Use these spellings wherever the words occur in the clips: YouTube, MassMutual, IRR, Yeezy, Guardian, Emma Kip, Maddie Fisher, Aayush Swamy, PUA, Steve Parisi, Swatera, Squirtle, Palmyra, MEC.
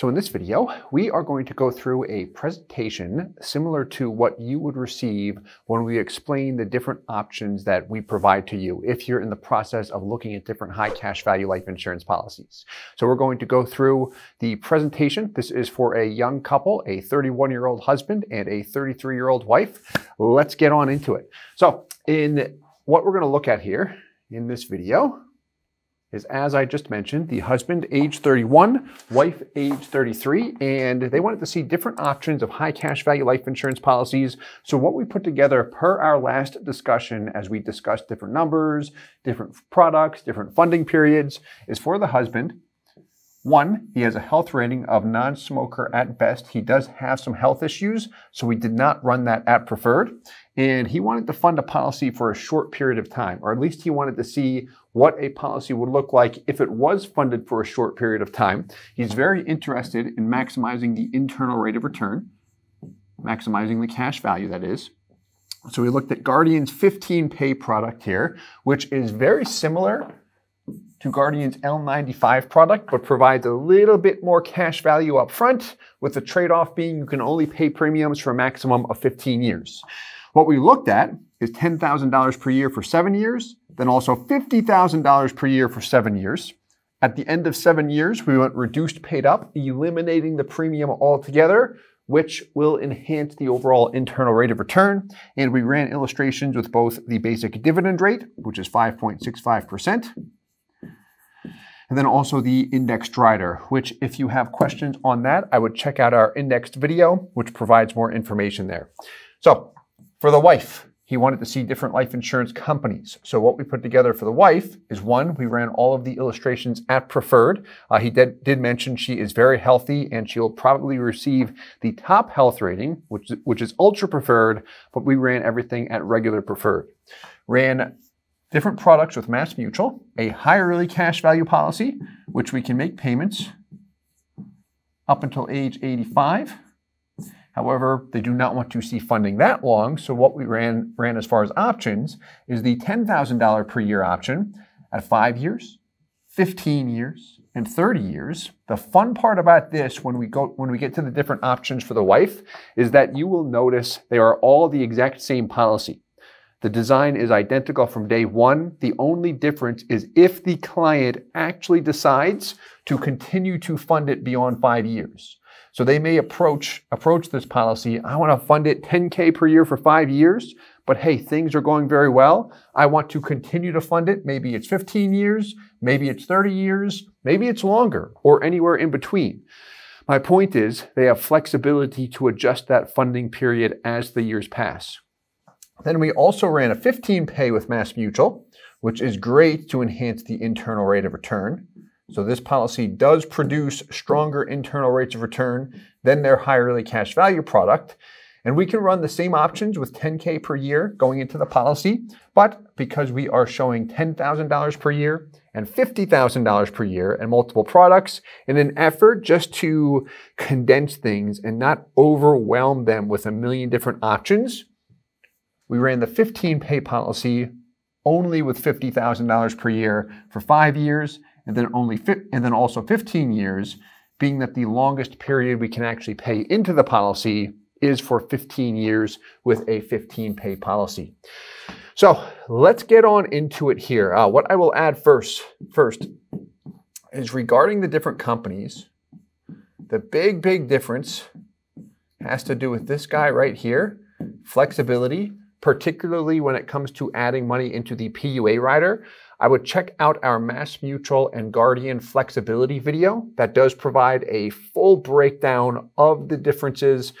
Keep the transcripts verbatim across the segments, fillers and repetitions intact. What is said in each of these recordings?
So in this video, we are going to go through a presentation similar to what you would receive when we explain the different options that we provide to you if you're in the process of looking at different high cash value life insurance policies. So we're going to go through the presentation. This is for a young couple, a thirty-one-year-old husband and a thirty-three-year-old wife. Let's get on into it. So in what we're going to look at here in this video is, as I just mentioned, the husband age thirty-one, wife age thirty-three, and they wanted to see different options of high cash value life insurance policies. So what we put together per our last discussion, as we discussed different numbers, different products, different funding periods, is for the husband. One, he has a health rating of non-smoker at best. He does have some health issues, so we did not run that at preferred. And he wanted to fund a policy for a short period of time, or at least he wanted to see what a policy would look like if it was funded for a short period of time. He's very interested in maximizing the internal rate of return, maximizing the cash value, that is. So we looked at Guardian's fifteen pay product here, which is very similar to Guardian's L ninety-five product, but provides a little bit more cash value up front, with the trade-off being you can only pay premiums for a maximum of fifteen years. What we looked at is ten thousand dollars per year for seven years, then also fifty thousand dollars per year for seven years. At the end of seven years, we went reduced paid up, eliminating the premium altogether, which will enhance the overall internal rate of return. And we ran illustrations with both the basic dividend rate, which is five point six five percent, and then also the indexed rider, which if you have questions on that, I would check out our indexed video, which provides more information there. So for the wife, he wanted to see different life insurance companies. So what we put together for the wife is, one, we ran all of the illustrations at preferred. Uh, he did, did mention she is very healthy and she'll probably receive the top health rating, which, which is ultra preferred, but we ran everything at regular preferred. Ran different products with MassMutual, a high early cash value policy, which we can make payments up until age eighty-five. However, they do not want to see funding that long, so what we ran, ran as far as options is the ten thousand dollars per year option at five years, fifteen years, and thirty years. The fun part about this, when we go when we get to the different options for the wife, is that you will notice they are all the exact same policy. The design is identical from day one. The only difference is if the client actually decides to continue to fund it beyond five years. So they may approach, approach this policy, I want to fund it ten K per year for five years, but hey, things are going very well. I want to continue to fund it. Maybe it's fifteen years, maybe it's thirty years, maybe it's longer, or anywhere in between. My point is they have flexibility to adjust that funding period as the years pass. Then we also ran a fifteen pay with MassMutual, which is great to enhance the internal rate of return. So this policy does produce stronger internal rates of return than their high early cash value product. And we can run the same options with ten K per year going into the policy, but because we are showing ten thousand dollars per year and fifty thousand dollars per year and multiple products, in an effort just to condense things and not overwhelm them with a million different options, we ran the fifteen pay policy only with fifty thousand dollars per year for five years, and then only and then also fifteen years, being that the longest period we can actually pay into the policy is for fifteen years with a fifteen pay policy. So let's get on into it here. Uh, what I will add first, first is regarding the different companies. The big, big difference has to do with this guy right here, flexibility, particularly when it comes to adding money into the P U A rider. I would check out our MassMutual and Guardian flexibility video that does provide a full breakdown of the differences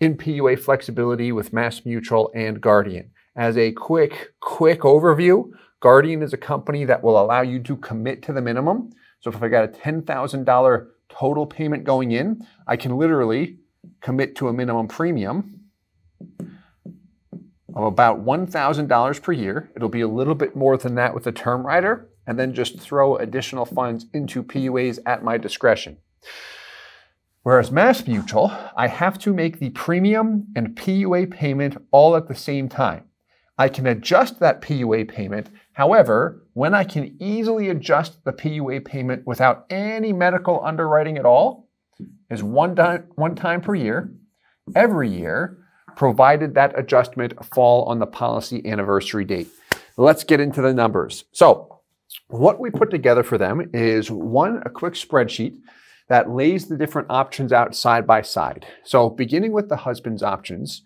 in P U A flexibility with MassMutual and Guardian. As a quick, quick overview, Guardian is a company that will allow you to commit to the minimum. So if I got a ten thousand dollars total payment going in, I can literally commit to a minimum premium of about one thousand dollars per year. It'll be a little bit more than that with the term rider, and then just throw additional funds into P U As at my discretion. Whereas MassMutual, I have to make the premium and P U A payment all at the same time. I can adjust that P U A payment. However, when I can easily adjust the P U A payment without any medical underwriting at all, is one time, one time per year, every year, provided that adjustment fall on the policy anniversary date. Let's get into the numbers. So what we put together for them is one, a quick spreadsheet that lays the different options out side by side. So beginning with the husband's options,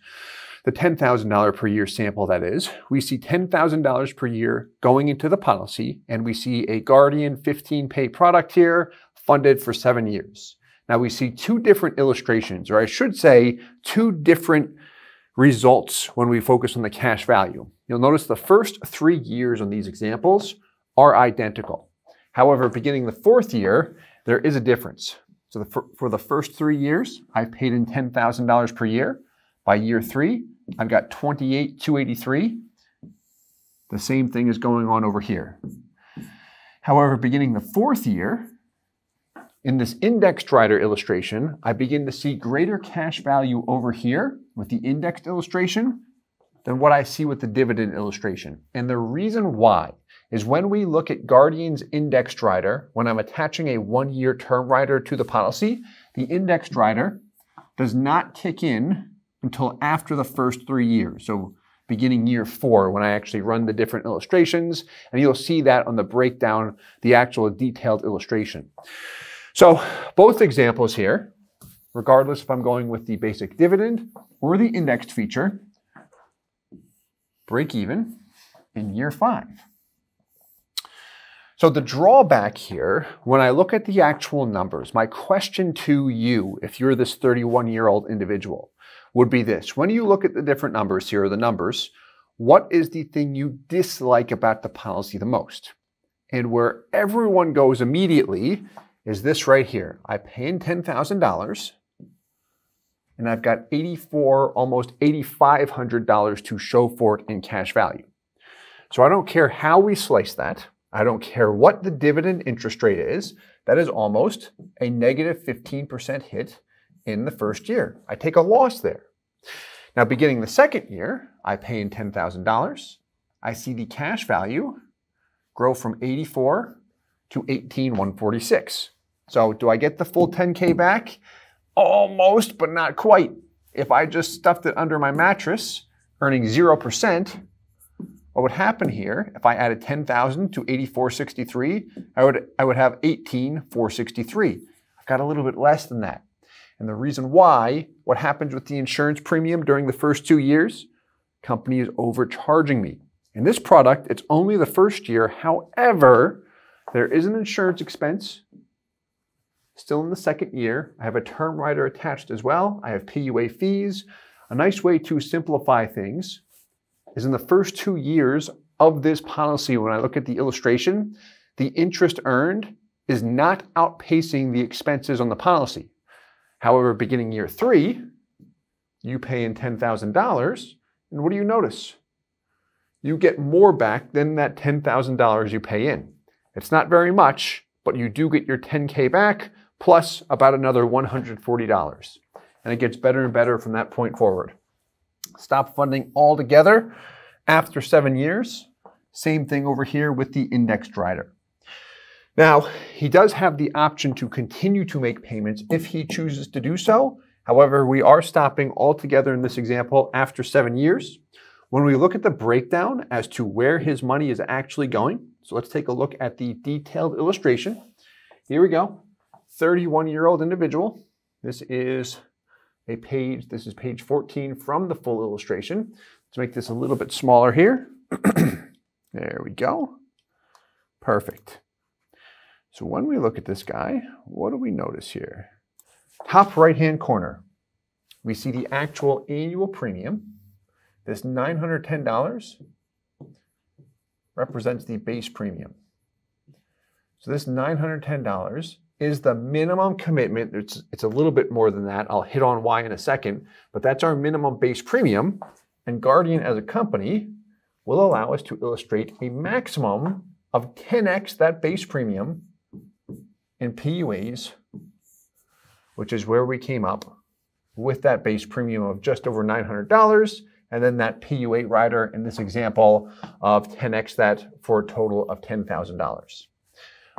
the ten thousand dollars per year sample that is, we see ten thousand dollars per year going into the policy, and we see a Guardian fifteen pay product here funded for seven years. Now we see two different illustrations, or I should say two different results when we focus on the cash value. You'll notice the first three years on these examples are identical. However, beginning the fourth year, there is a difference. So the, for, for the first three years, I paid in ten thousand dollars per year. By year three, I've got twenty-eight thousand two hundred eighty-three dollars. The same thing is going on over here. However, beginning the fourth year, in this indexed rider illustration, I begin to see greater cash value over here with the indexed illustration than what I see with the dividend illustration. And the reason why is when we look at Guardian's indexed rider, when I'm attaching a one-year term rider to the policy, the indexed rider does not kick in until after the first three years. So beginning year four, when I actually run the different illustrations, and you'll see that on the breakdown, the actual detailed illustration. So both examples here, regardless if I'm going with the basic dividend or the indexed feature, break even in year five. So the drawback here, when I look at the actual numbers, my question to you, if you're this thirty-one-year-old individual, would be this. When you look at the different numbers here, the numbers, what is the thing you dislike about the policy the most? And where everyone goes immediately is this right here. I pay in ten thousand dollars and I've got eighty-four, almost eighty-five hundred dollars to show for it in cash value. So I don't care how we slice that. I don't care what the dividend interest rate is. That is almost a negative fifteen percent hit in the first year. I take a loss there. Now, beginning the second year, I pay in ten thousand dollars. I see the cash value grow from eighty-four to eighteen thousand one hundred forty-six. So do I get the full ten K back? Almost, but not quite. If I just stuffed it under my mattress, earning zero percent, what would happen here, if I added ten thousand to eighty-four thousand four hundred sixty-three, I would, I would have eighteen thousand four hundred sixty-three. I've got a little bit less than that. And the reason why, what happens with the insurance premium during the first two years, company is overcharging me. In this product, it's only the first year. However, there is an insurance expense still in the second year. I have a term rider attached as well. I have P U A fees. A nice way to simplify things is in the first two years of this policy, when I look at the illustration, the interest earned is not outpacing the expenses on the policy. However, beginning year three, you pay in ten thousand dollars, and what do you notice? You get more back than that ten thousand dollars you pay in. It's not very much, but you do get your ten K back, plus about another one hundred forty dollars. And it gets better and better from that point forward. Stop funding altogether after seven years. Same thing over here with the indexed rider. Now, he does have the option to continue to make payments if he chooses to do so. However, we are stopping altogether in this example after seven years. When we look at the breakdown as to where his money is actually going, so let's take a look at the detailed illustration. Here we go. thirty-one-year-old individual. This is a page, this is page fourteen from the full illustration. Let's make this a little bit smaller here. There we go. Perfect. So when we look at this guy, what do we notice here? Top right-hand corner, we see the actual annual premium. This nine hundred ten dollars represents the base premium. So this nine hundred ten dollars is the minimum commitment. It's, it's a little bit more than that. I'll hit on why in a second, but that's our minimum base premium. And Guardian as a company will allow us to illustrate a maximum of ten X that base premium in P U As, which is where we came up with that base premium of just over nine hundred dollars. And then that P U A rider in this example of ten X that for a total of ten thousand dollars.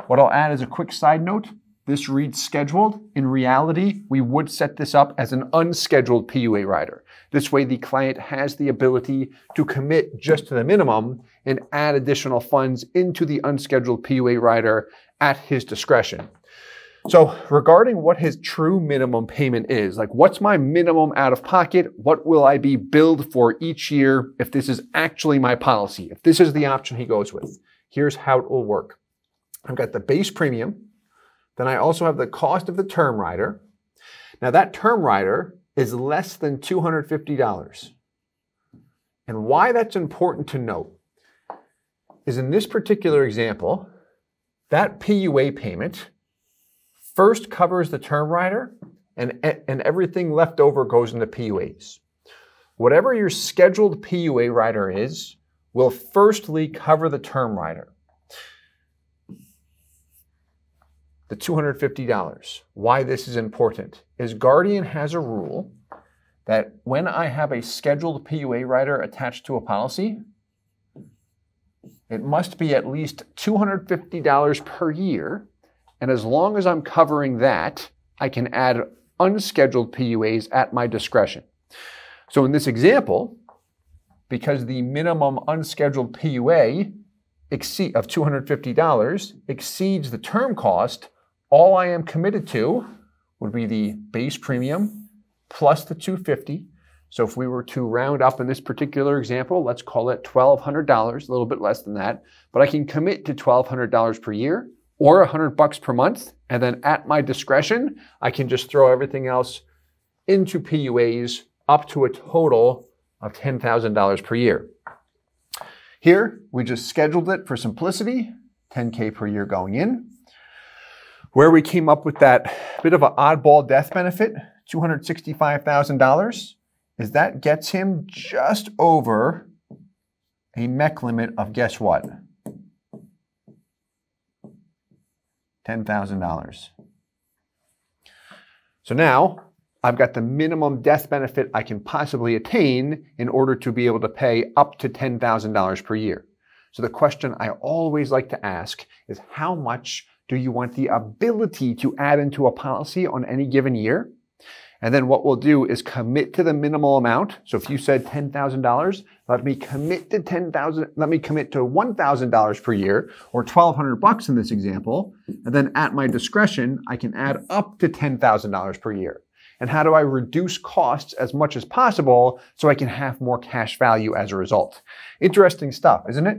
What I'll add as a quick side note This reads scheduled. In reality, we would set this up as an unscheduled P U A rider. This way, the client has the ability to commit just to the minimum and add additional funds into the unscheduled P U A rider at his discretion. So regarding what his true minimum payment is, like what's my minimum out of pocket? What will I be billed for each year if this is actually my policy? If this is the option he goes with, here's how it will work. I've got the base premium. Then I also have the cost of the term rider. Now that term rider is less than two hundred fifty dollars. And why that's important to note is in this particular example, that P U A payment first covers the term rider and, and everything left over goes into P U As. Whatever your scheduled P U A rider is will firstly cover the term rider. The two hundred fifty dollars, why this is important, is Guardian has a rule that when I have a scheduled P U A rider attached to a policy, it must be at least two hundred fifty dollars per year. And as long as I'm covering that, I can add unscheduled P U As at my discretion. So in this example, because the minimum unscheduled P U A of two hundred fifty dollars exceeds the term cost, all I am committed to would be the base premium plus the two hundred fifty dollars. So if we were to round up in this particular example, let's call it twelve hundred dollars, a little bit less than that, but I can commit to twelve hundred dollars per year or one hundred bucks per month. And then at my discretion, I can just throw everything else into P U As up to a total of ten thousand dollars per year. Here, we just scheduled it for simplicity, ten K per year going in. Where we came up with that bit of an oddball death benefit, two hundred sixty-five thousand dollars, is that gets him just over a M E C limit of guess what? ten thousand dollars. So now, I've got the minimum death benefit I can possibly attain in order to be able to pay up to ten thousand dollars per year. So the question I always like to ask is how much do you want the ability to add into a policy on any given year? And then what we'll do is commit to the minimal amount. So if you said ten thousand dollars, let me commit to ten thousand, let me commit to one thousand dollars per year or twelve hundred bucks in this example. And then at my discretion, I can add up to ten thousand dollars per year. And how do I reduce costs as much as possible so I can have more cash value as a result? Interesting stuff, isn't it?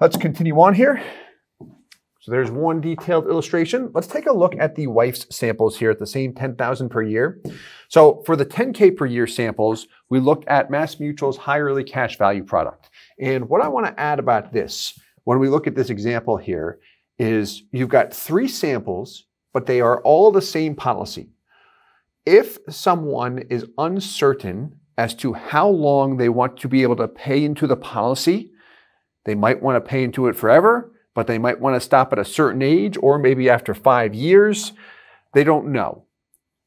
Let's continue on here. So there's one detailed illustration. Let's take a look at the wife's samples here at the same ten thousand per year. So for the ten K per year samples, we looked at MassMutual's high early cash value product. And what I want to add about this, when we look at this example here, is you've got three samples, but they are all the same policy. If someone is uncertain as to how long they want to be able to pay into the policy, they might want to pay into it forever, but they might want to stop at a certain age or maybe after five years. They don't know.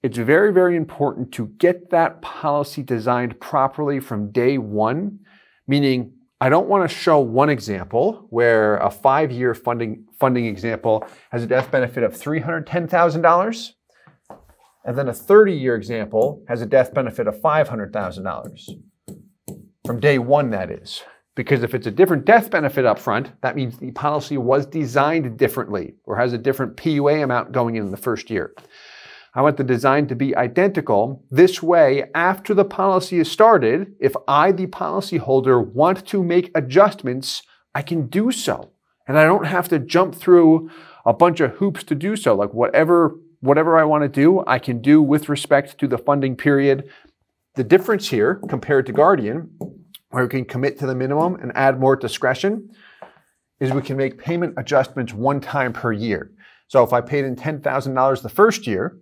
It's very, very important to get that policy designed properly from day one, meaning I don't want to show one example where a five-year funding, funding example has a death benefit of three hundred ten thousand dollars. And then a thirty year example has a death benefit of five hundred thousand dollars. From day one, that is. Because if it's a different death benefit up front, that means the policy was designed differently or has a different P U A amount going in the first year. I want the design to be identical. This way, after the policy is started, if I, the policyholder, want to make adjustments, I can do so. And I don't have to jump through a bunch of hoops to do so, like whatever Whatever I want to do, I can do with respect to the funding period. The difference here compared to Guardian, where we can commit to the minimum and add more discretion, is we can make payment adjustments one time per year. So if I paid in ten thousand dollars the first year,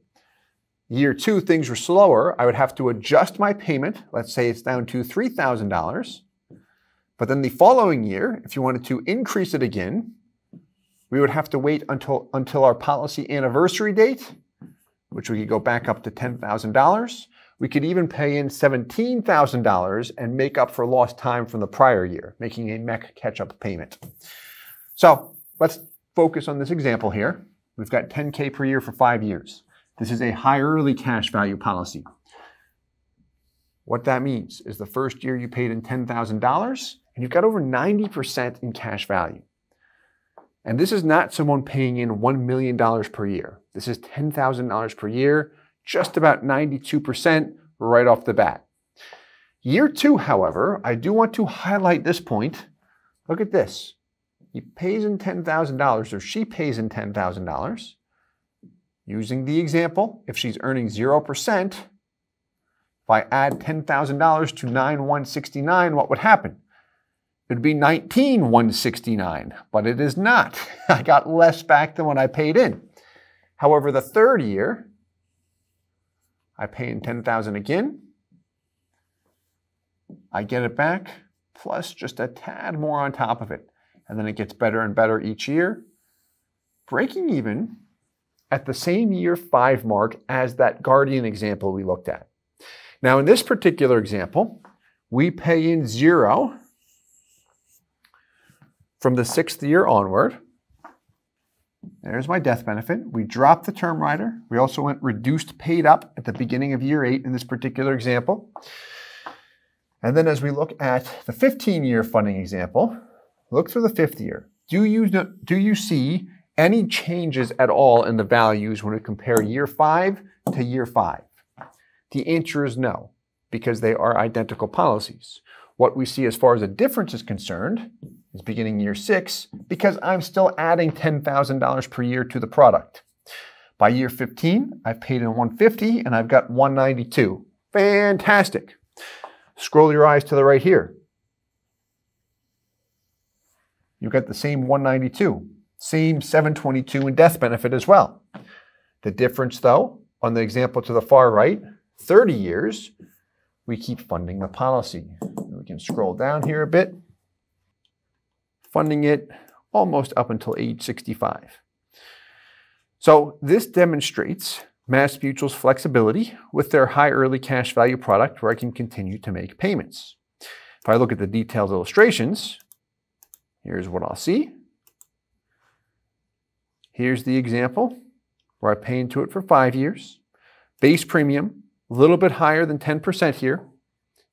year two, things were slower. I would have to adjust my payment. Let's say it's down to three thousand dollars. But then the following year, if you wanted to increase it again, we would have to wait until, until our policy anniversary date, which we could go back up to ten thousand dollars. We could even pay in seventeen thousand dollars and make up for lost time from the prior year, making a M E C catch-up payment. So let's focus on this example here. We've got ten K per year for five years. This is a high early cash value policy. What that means is the first year you paid in ten thousand dollars and you've got over ninety percent in cash value. And this is not someone paying in one million dollars per year. This is ten thousand dollars per year, just about ninety-two percent right off the bat. Year two, however, I do want to highlight this point. Look at this. He pays in ten thousand dollars, or she pays in ten thousand dollars. Using the example, if she's earning zero percent, if I add ten thousand dollars to nine thousand one hundred sixty-nine dollars, what would happen? It would be nineteen thousand one hundred sixty-nine dollars, but it is not. I got less back than when I paid in. However, the third year, I pay in ten thousand dollars again. I get it back, plus just a tad more on top of it. And then it gets better and better each year, breaking even at the same year five mark as that Guardian example we looked at. Now, in this particular example, we pay in zero from the sixth year onward. There's my death benefit. We dropped the term rider. We also went reduced paid up at the beginning of year eight in this particular example. And then as we look at the fifteen year funding example, look through the fifth year. Do you, do you see any changes at all in the values when we compare year five to year five? The answer is no, because they are identical policies. What we see as far as a difference is concerned is beginning year six, because I'm still adding ten thousand dollars per year to the product. By year fifteen, I've paid in one hundred fifty dollars and I've got one hundred ninety-two dollars. Fantastic. Scroll your eyes to the right here. You've got the same one hundred ninety-two dollars, same seven hundred twenty-two dollars in death benefit as well. The difference, though, on the example to the far right, thirty years, we keep funding the policy. We can scroll down here a bit, funding it almost up until age sixty-five. So this demonstrates MassMutual's flexibility with their high early cash value product, where I can continue to make payments. If I look at the detailed illustrations, here's what I'll see. Here's the example where I pay into it for five years. Base premium, a little bit higher than ten percent here.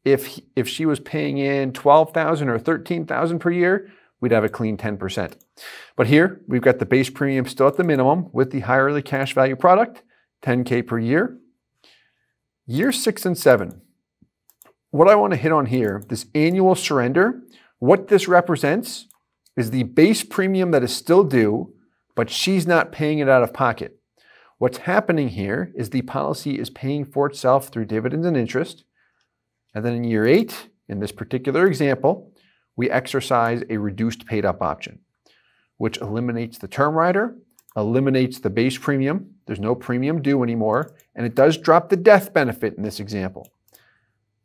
If, if she was paying in twelve thousand dollars or thirteen thousand dollars per year, we'd have a clean ten percent. But here, we've got the base premium still at the minimum with the high early cash value product, ten K per year. Year six and seven. What I want to hit on here, this annual surrender, what this represents is the base premium that is still due, but she's not paying it out of pocket. What's happening here is the policy is paying for itself through dividends and interest. And then in year eight, in this particular example, we exercise a reduced paid up option, which eliminates the term rider, eliminates the base premium. There's no premium due anymore. And it does drop the death benefit in this example.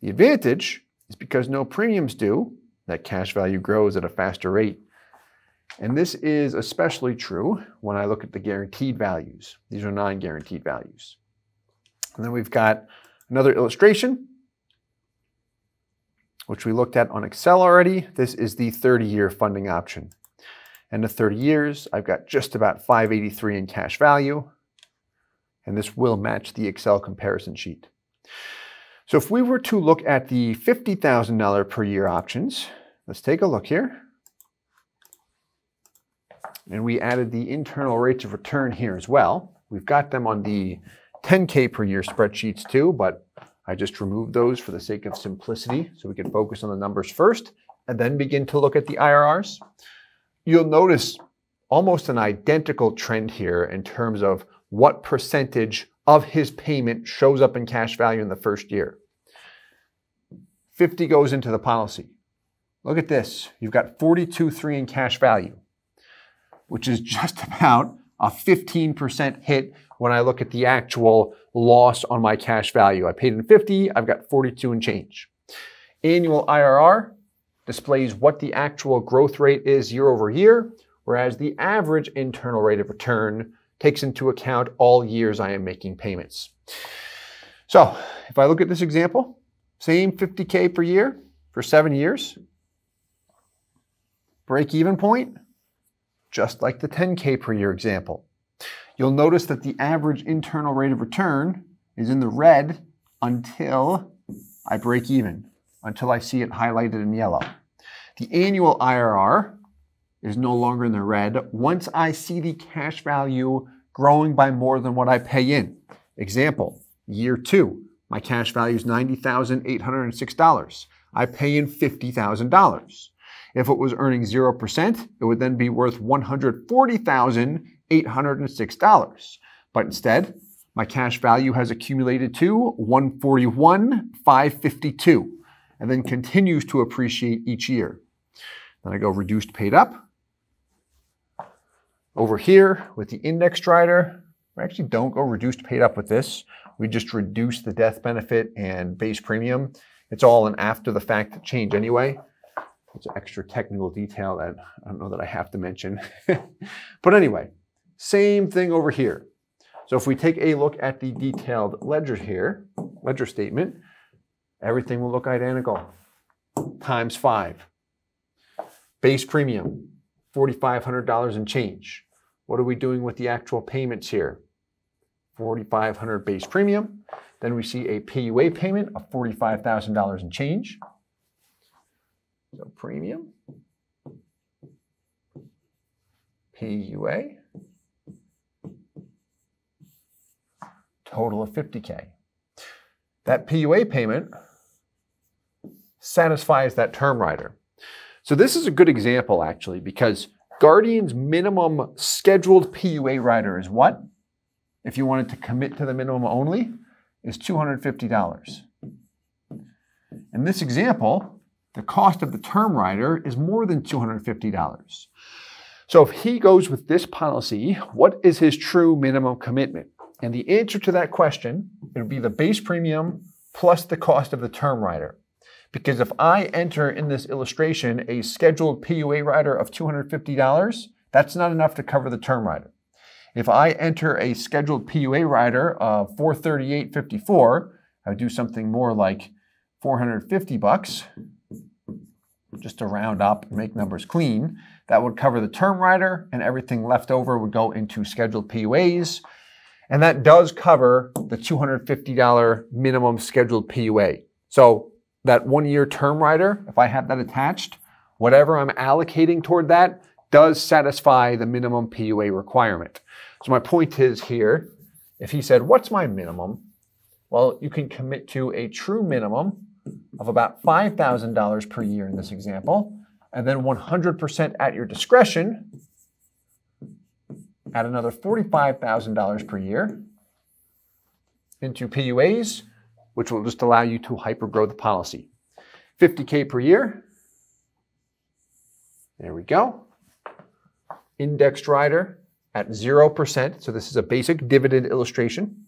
The advantage is because no premiums due, that cash value grows at a faster rate. And this is especially true when I look at the guaranteed values. These are non-guaranteed values. And then we've got another illustration, which we looked at on Excel already. This is the thirty year funding option. And the thirty years, I've got just about five hundred eighty-three dollars in cash value. And this will match the Excel comparison sheet. So if we were to look at the fifty thousand dollars per year options, let's take a look here. And we added the internal rates of return here as well. We've got them on the ten K per year spreadsheets too, but I just removed those for the sake of simplicity so we can focus on the numbers first and then begin to look at the I R Rs. You'll notice almost an identical trend here in terms of what percentage of his payment shows up in cash value in the first year. fifty goes into the policy. Look at this. You've got forty-two thousand three hundred in cash value, which is just about a fifteen percent hit when I look at the actual loss on my cash value. I paid in fifty, I've got forty-two and change. Annual I R R displays what the actual growth rate is year over year, whereas the average internal rate of return takes into account all years I am making payments. So if I look at this example, same fifty K per year for seven years, break even point, just like the ten K per year example. You'll notice that the average internal rate of return is in the red until I break even, until I see it highlighted in yellow. The annual I R R is no longer in the red once I see the cash value growing by more than what I pay in. Example, year two, my cash value is ninety thousand eight hundred six dollars. I pay in fifty thousand dollars. If it was earning zero percent, it would then be worth one hundred forty thousand eight hundred six dollars. But instead, my cash value has accumulated to one hundred forty-one thousand five hundred fifty-two dollars and then continues to appreciate each year. Then I go reduced paid up. Over here with the index rider, we actually don't go reduced paid up with this. We just reduce the death benefit and base premium. It's all an after the fact change anyway. It's an extra technical detail that I don't know that I have to mention. But anyway, same thing over here. So if we take a look at the detailed ledger here, ledger statement, everything will look identical. Times five. Base premium, four thousand five hundred dollars and change. What are we doing with the actual payments here? four thousand five hundred dollars base premium. Then we see a P U A payment of forty-five thousand dollars and change. So premium, P U A, total of fifty K. That P U A payment satisfies that term rider. So this is a good example actually, because Guardian's minimum scheduled P U A rider is what? If you wanted to commit to the minimum only, is two hundred fifty dollars. In this example, the cost of the term rider is more than two hundred fifty dollars. So if he goes with this policy, what is his true minimum commitment? And the answer to that question, it would be the base premium plus the cost of the term rider. Because if I enter in this illustration a scheduled P U A rider of two hundred fifty dollars, that's not enough to cover the term rider. If I enter a scheduled P U A rider of four hundred thirty-eight dollars and fifty-four cents, I would do something more like four hundred fifty bucks, just to round up and make numbers clean. That would cover the term rider, and everything left over would go into scheduled P U As. And that does cover the two hundred fifty dollar minimum scheduled P U A. So that one-year term rider, if I have that attached, whatever I'm allocating toward that does satisfy the minimum P U A requirement. So my point is here, if he said, what's my minimum? Well, you can commit to a true minimum of about five thousand dollars per year in this example, and then one hundred percent at your discretion, add another forty-five thousand dollars per year into P U As, which will just allow you to hyper-grow the policy. fifty K per year. There we go. Indexed rider at zero percent. So this is a basic dividend illustration.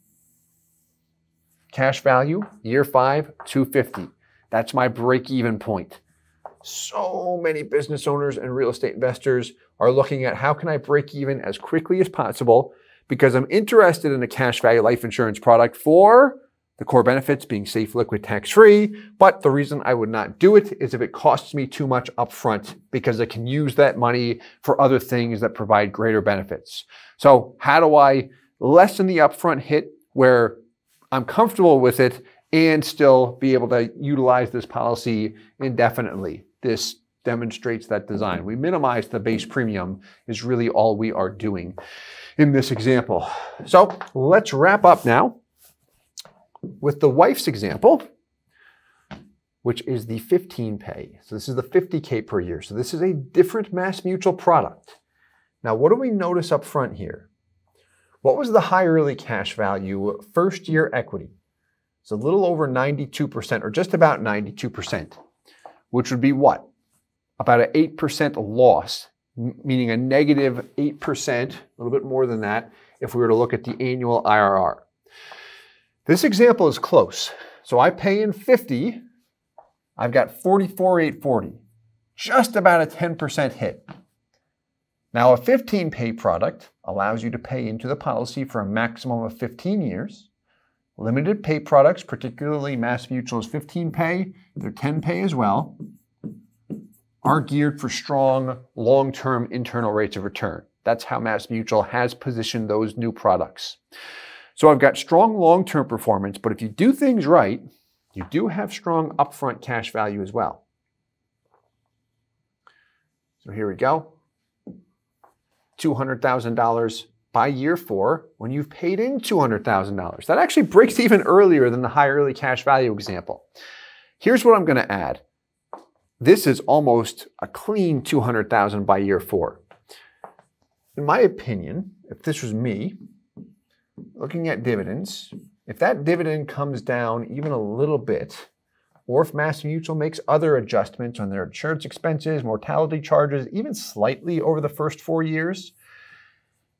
Cash value, year five, two hundred fifty dollars. That's my break-even point. So many business owners and real estate investors are looking at how can I break even as quickly as possible because I'm interested in a cash value life insurance product for the core benefits being safe, liquid, tax-free. But the reason I would not do it is if it costs me too much upfront because I can use that money for other things that provide greater benefits. So how do I lessen the upfront hit where I'm comfortable with it and still be able to utilize this policy indefinitely? This demonstrates that design. We minimize the base premium is really all we are doing in this example. So let's wrap up now with the wife's example, which is the fifteen pay. So this is the fifty K per year. So this is a different MassMutual product. Now, what do we notice up front here? What was the high early cash value first year equity? It's a little over ninety-two percent or just about ninety-two percent. Which would be what? About an eight percent loss, meaning a negative eight percent, a little bit more than that, if we were to look at the annual I R R. This example is close. So I pay in fifty, I've got forty-four thousand eight hundred forty dollars, just about a ten percent hit. Now a fifteen pay product allows you to pay into the policy for a maximum of fifteen years. Limited pay products, particularly MassMutual's fifteen pay, their ten pay as well, are geared for strong long-term internal rates of return. That's how MassMutual has positioned those new products. So I've got strong long-term performance, but if you do things right, you do have strong upfront cash value as well. So here we go. two hundred thousand dollars by year four when you've paid in two hundred thousand dollars. That actually breaks even earlier than the high early cash value example. Here's what I'm going to add. This is almost a clean two hundred thousand dollars by year four. In my opinion, if this was me, looking at dividends, if that dividend comes down even a little bit, or if MassMutual makes other adjustments on their insurance expenses, mortality charges, even slightly over the first four years,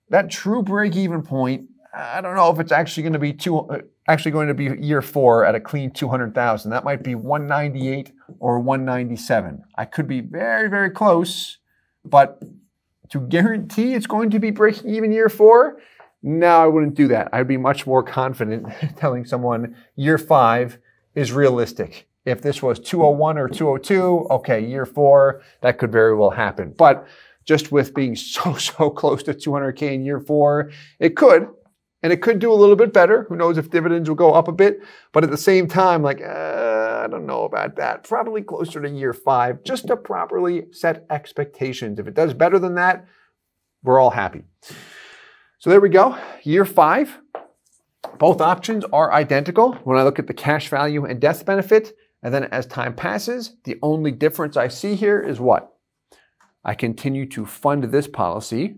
that true break-even point, I don't know if it's actually going to be two, actually going to be year four at a clean two hundred thousand. That might be one ninety-eight or one ninety-seven. I could be very, very close, but to guarantee it's going to be breaking even year four, no, I wouldn't do that. I'd be much more confident telling someone year five is realistic. If this was two oh one or two oh two, okay, year four, that could very well happen. But just with being so, so close to two hundred K in year four, it could. And it could do a little bit better. Who knows if dividends will go up a bit. But at the same time, like, uh, I don't know about that. Probably closer to year five, just to properly set expectations. If it does better than that, we're all happy. So there we go. Year five. Both options are identical when I look at the cash value and death benefit. And then as time passes, the only difference I see here is what? I continue to fund this policy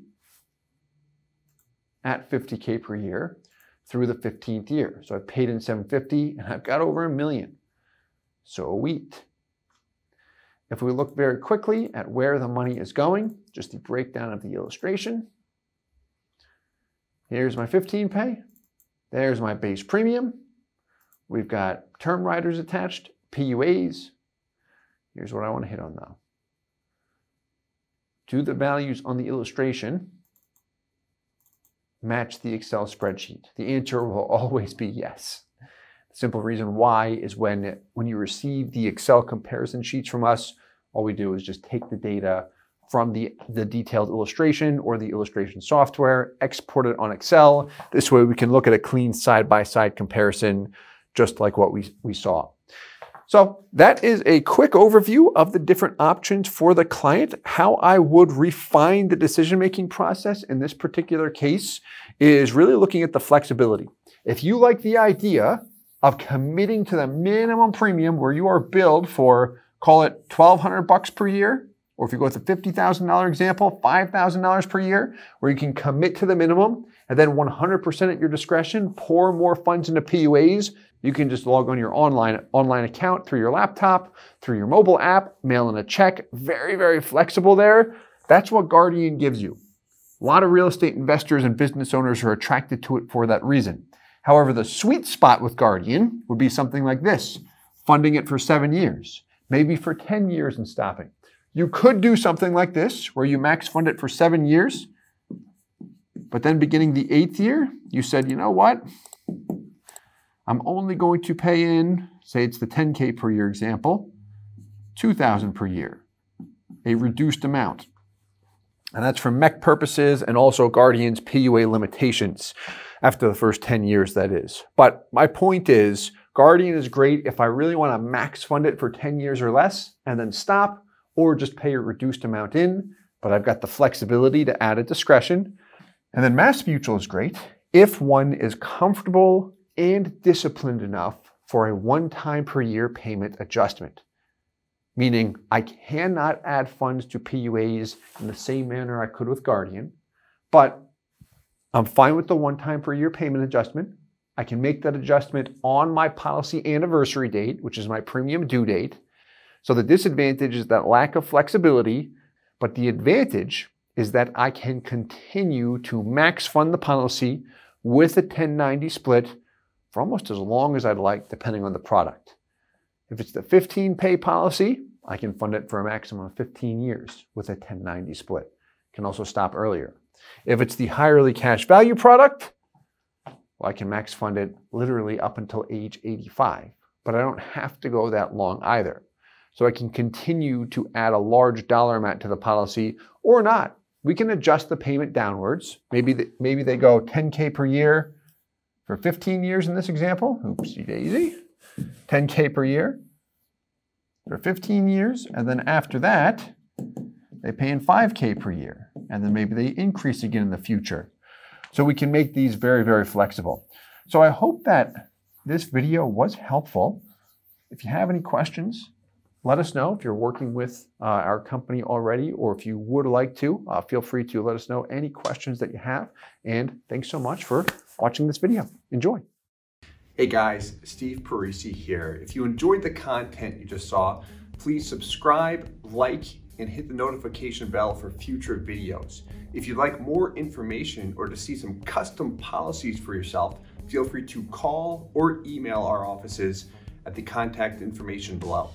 at fifty K per year through the fifteenth year. So I've paid in seven fifty and I've got over a million. So wheat. If we look very quickly at where the money is going, just the breakdown of the illustration. Here's my fifteen pay. There's my base premium. We've got term riders attached, P U As. Here's what I want to hit on though. Do the values on the illustration match the Excel spreadsheet? The answer will always be yes. The simple reason why is when, when you receive the Excel comparison sheets from us, all we do is just take the data from the, the detailed illustration or the illustration software, export it on Excel. This way we can look at a clean side-by-side comparison, just like what we, we saw. So that is a quick overview of the different options for the client. How I would refine the decision-making process in this particular case is really looking at the flexibility. If you like the idea of committing to the minimum premium where you are billed for, call it twelve hundred bucks per year, or if you go with the fifty thousand dollar example, five thousand dollars per year, where you can commit to the minimum and then one hundred percent at your discretion, pour more funds into P U As. You can just log on your online, online account through your laptop, through your mobile app, mail in a check. Very, very flexible there. That's what Guardian gives you. A lot of real estate investors and business owners are attracted to it for that reason. However, the sweet spot with Guardian would be something like this, funding it for seven years, maybe for ten years and stopping. You could do something like this, where you max fund it for seven years, but then beginning the eighth year, you said, you know what? I'm only going to pay in, say it's the ten K per year example, two thousand per year, a reduced amount. And that's for M E C purposes and also Guardian's P U A limitations after the first ten years, that is. But my point is, Guardian is great if I really want to max fund it for ten years or less and then stop, or just pay a reduced amount in, but I've got the flexibility to add a discretion. And then MassMutual is great if one is comfortable and disciplined enough for a one-time per year payment adjustment, meaning I cannot add funds to P U As in the same manner I could with Guardian, but I'm fine with the one-time per year payment adjustment. I can make that adjustment on my policy anniversary date, which is my premium due date. So the disadvantage is that lack of flexibility, but the advantage is that I can continue to max fund the policy with a ten ninety split for almost as long as I'd like, depending on the product. If it's the fifteen pay policy, I can fund it for a maximum of fifteen years with a ten ninety split. Can also stop earlier. If it's the high early cash value product, well, I can max fund it literally up until age eighty-five, but I don't have to go that long either. So I can continue to add a large dollar amount to the policy or not. we can adjust the payment downwards. Maybe the, maybe they go ten K per year for fifteen years in this example. Oopsie daisy. ten K per year for fifteen years, and then after that, they pay in five K per year, and then maybe they increase again in the future. So we can make these very, very flexible. So I hope that this video was helpful. If you have any questions, let us know. If you're working with uh, our company already, or if you would like to, uh, feel free to let us know any questions that you have. And thanks so much for watching this video. Enjoy. Hey guys, Steve Parisi here. If you enjoyed the content you just saw, please subscribe, like, and hit the notification bell for future videos. If you'd like more information or to see some custom policies for yourself, feel free to call or email our offices at the contact information below.